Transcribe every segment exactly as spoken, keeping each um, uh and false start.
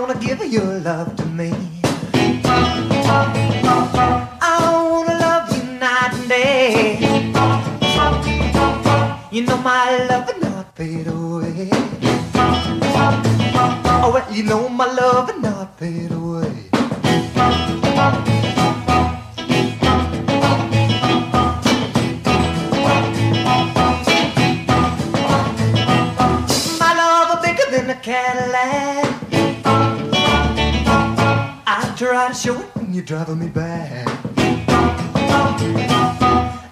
gonna give your love to me. I wanna love you night and day. You know my love will not fade away. Oh, well, you know my love will not fade away. My love is bigger than a Cadillac. I try to show it when you're driving me back.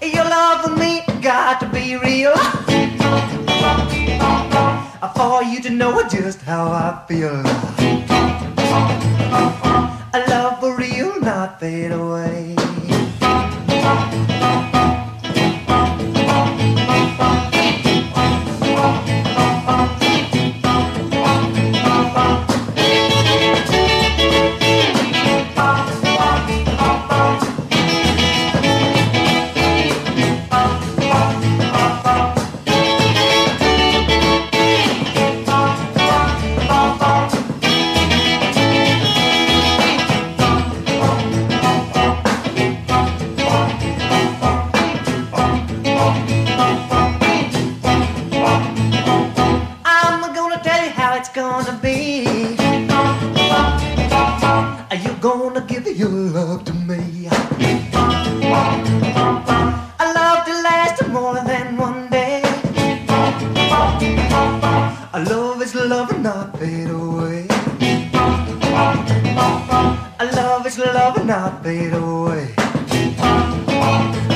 Your love for me got to be real, for you to know just how I feel. A love for real, not fade away. Gonna be, are you gonna give your love to me? A love to last more than one day. A love is love and not fade away. A love is love and not fade away.